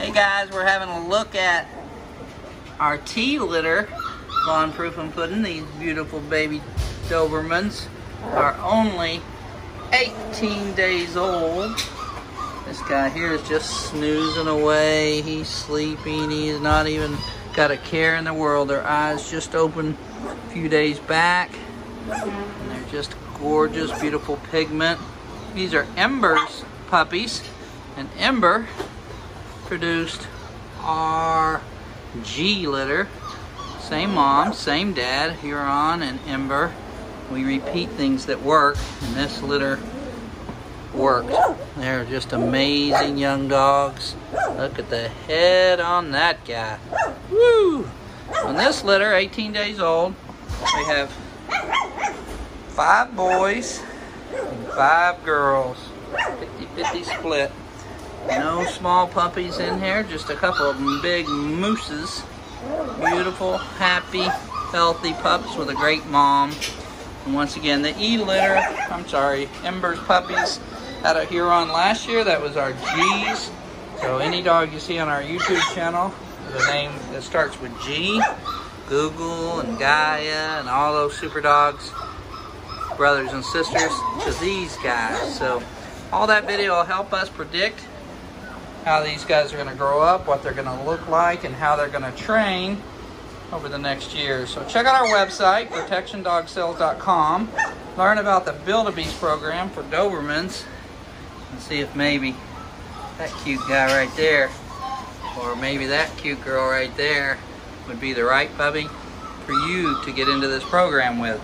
Hey guys, we're having a look at our tea litter, von Prufenpuden. These beautiful baby Dobermans are only 18 days old. This guy here is just snoozing away. He's sleeping. He's not even got a care in the world. Their eyes just opened a few days back. And they're just gorgeous, beautiful pigment. These are Ember's puppies, and Ember produced our G litter. Same mom, same dad, Huron and Ember. We repeat things that work, and this litter worked. They're just amazing young dogs. Look at the head on that guy. Woo! On this litter, 18 days old, we have 5 boys and 5 girls. 50-50 split. No small puppies in here, just a couple of them big mooses. Beautiful, happy, healthy pups with a great mom. And once again, the Ember's puppies out of Huron last year. That was our G's. So any dog you see on our YouTube channel with a name that starts with G, Google and Gaia and all those super dogs, brothers and sisters to these guys. So all that video will help us predict how these guys are going to grow up, what they're going to look like, and how they're going to train over the next year. So check out our website, protectiondogsales.com. Learn about the Build-A-Beast program for Dobermans. And see if maybe that cute guy right there, or maybe that cute girl right there, would be the right puppy for you to get into this program with.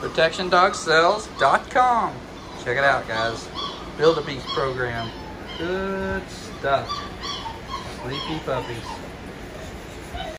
protectiondogsales.com. Check it out, guys. Build-A-Beast program. Good stuff. Sleepy puppies.